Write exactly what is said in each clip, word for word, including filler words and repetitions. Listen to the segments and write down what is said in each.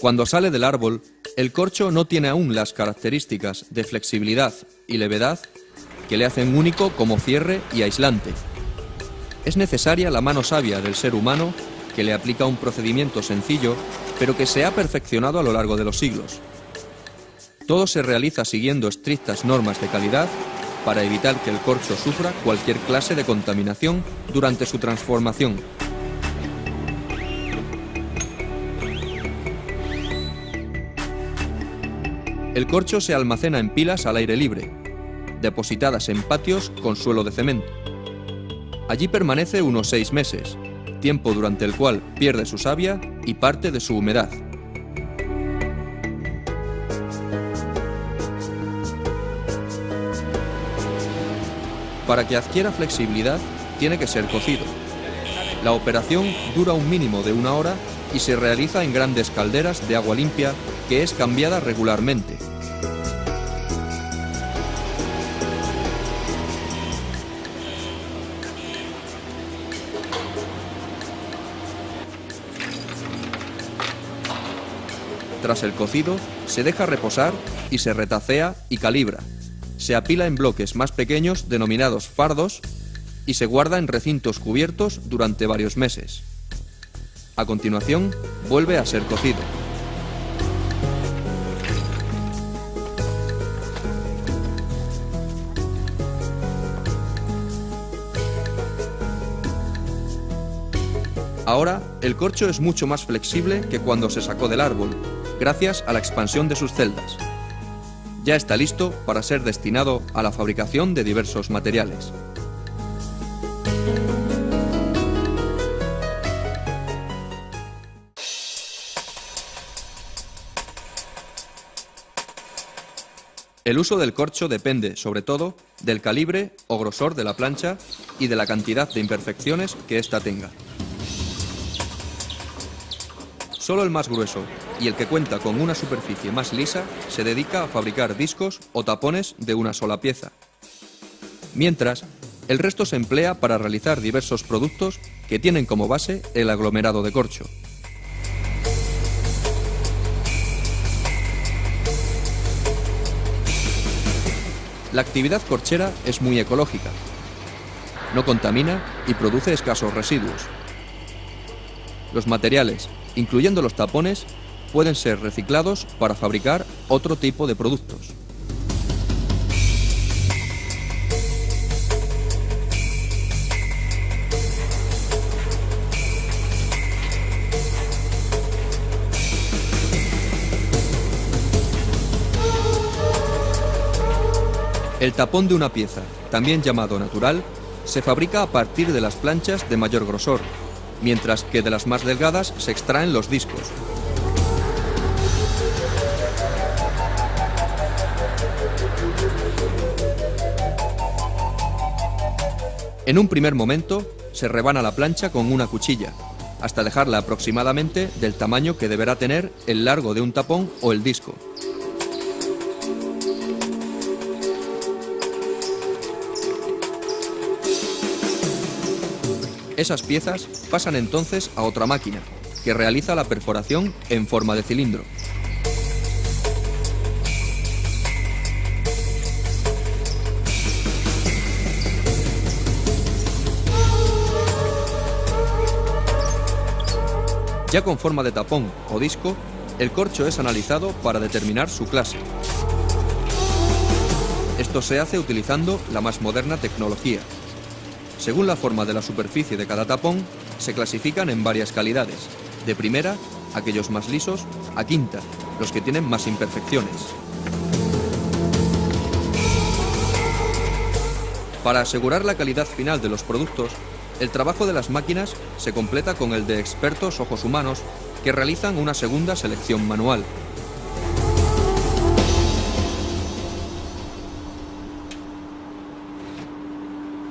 Cuando sale del árbol, el corcho no tiene aún las características de flexibilidad y levedad que le hacen único como cierre y aislante. Es necesaria la mano sabia del ser humano, que le aplica un procedimiento sencillo, pero que se ha perfeccionado a lo largo de los siglos. Todo se realiza siguiendo estrictas normas de calidad para evitar que el corcho sufra cualquier clase de contaminación durante su transformación. El corcho se almacena en pilas al aire libre, depositadas en patios con suelo de cemento. Allí permanece unos seis meses, tiempo durante el cual pierde su savia y parte de su humedad. Para que adquiera flexibilidad, tiene que ser cocido. La operación dura un mínimo de una hora y se realiza en grandes calderas de agua limpia, que es cambiada regularmente. Tras el cocido, se deja reposar y se retacea y calibra. Se apila en bloques más pequeños denominados fardos y se guarda en recintos cubiertos durante varios meses. A continuación, vuelve a ser cocido. Ahora, el corcho es mucho más flexible que cuando se sacó del árbol, gracias a la expansión de sus celdas. Ya está listo para ser destinado a la fabricación de diversos materiales. El uso del corcho depende, sobre todo, del calibre o grosor de la plancha y de la cantidad de imperfecciones que ésta tenga. Solo el más grueso y el que cuenta con una superficie más lisa se dedica a fabricar discos o tapones de una sola pieza. Mientras, el resto se emplea para realizar diversos productos que tienen como base el aglomerado de corcho. La actividad corchera es muy ecológica. No contamina y produce escasos residuos. Los materiales, incluyendo los tapones, pueden ser reciclados para fabricar otro tipo de productos. El tapón de una pieza, también llamado natural, se fabrica a partir de las planchas de mayor grosor, mientras que de las más delgadas se extraen los discos. En un primer momento se rebana la plancha con una cuchilla, hasta dejarla aproximadamente del tamaño que deberá tener el largo de un tapón o el disco. Esas piezas pasan entonces a otra máquina, que realiza la perforación en forma de cilindro. Ya con forma de tapón o disco, el corcho es analizado para determinar su clase. Esto se hace utilizando la más moderna tecnología. Según la forma de la superficie de cada tapón, se clasifican en varias calidades. De primera, aquellos más lisos, a quinta, los que tienen más imperfecciones. Para asegurar la calidad final de los productos, el trabajo de las máquinas se completa con el de expertos ojos humanos, que realizan una segunda selección manual.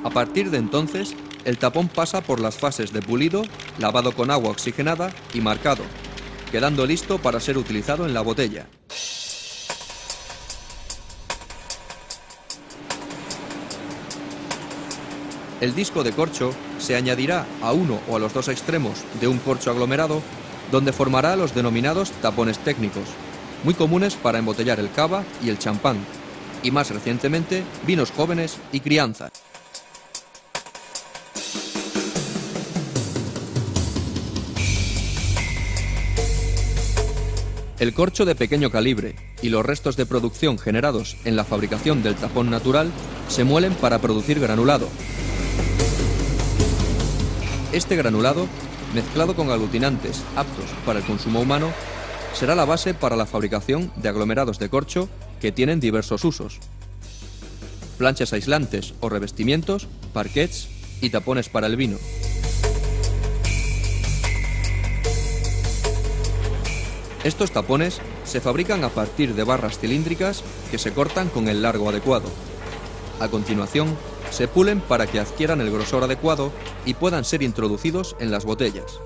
A partir de entonces, el tapón pasa por las fases de pulido, lavado con agua oxigenada y marcado, quedando listo para ser utilizado en la botella. El disco de corcho se añadirá a uno o a los dos extremos de un corcho aglomerado donde formará los denominados tapones técnicos, muy comunes para embotellar el cava y el champán, y más recientemente vinos jóvenes y crianzas. El corcho de pequeño calibre y los restos de producción generados en la fabricación del tapón natural se muelen para producir granulado. Este granulado, mezclado con aglutinantes aptos para el consumo humano, será la base para la fabricación de aglomerados de corcho que tienen diversos usos: planchas aislantes o revestimientos, parquets y tapones para el vino. Estos tapones se fabrican a partir de barras cilíndricas que se cortan con el largo adecuado. A continuación, se pulen para que adquieran el grosor adecuado y puedan ser introducidos en las botellas.